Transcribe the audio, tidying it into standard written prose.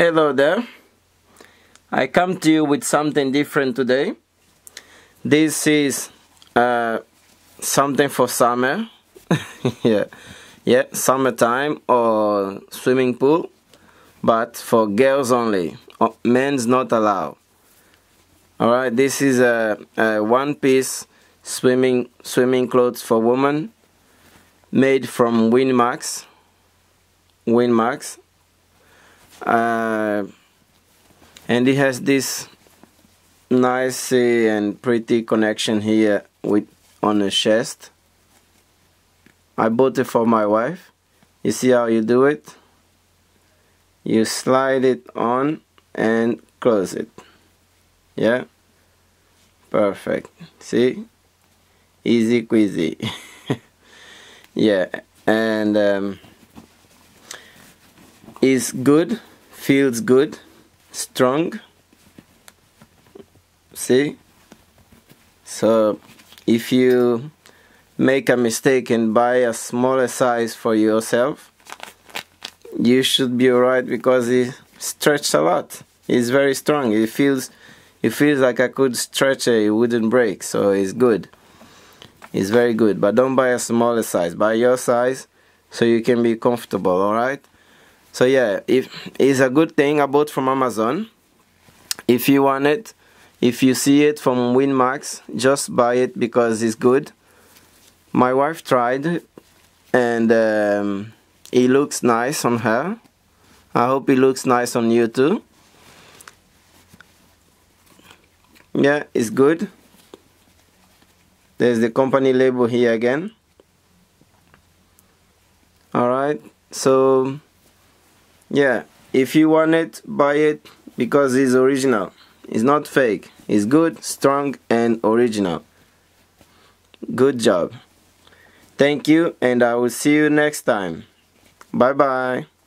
Hello there. I come to you with something different today. This is something for summer. yeah, summertime or swimming pool, but for girls only. Oh, men's not allowed. All right, this is a one-piece swimming clothes for women, made from Winmax. And it has this nice and pretty connection here on the chest. I bought it for my wife. You see how you do it? You slide it on and close it. Yeah, perfect. See, easy queasy. Yeah, and it's good, feels good, strong. See, so if you make a mistake and buy a smaller size for yourself, you should be alright, because it stretches a lot. It's very strong. It feels like I could stretch it wouldn't break, so it's good. It's very good, but don't buy a smaller size. Buy your size so you can be comfortable, alright? So yeah, it's a good thing. I bought from Amazon. If you want it, if you see it from Winmax, just buy it because it's good. My wife tried, and it looks nice on her. I hope it looks nice on you too. Yeah, it's good. There's the company label here again. Alright, so yeah, if you want it, buy it, because it's original. It's not fake. It's good, strong and original. Good job. Thank you, and I will see you next time. Bye bye.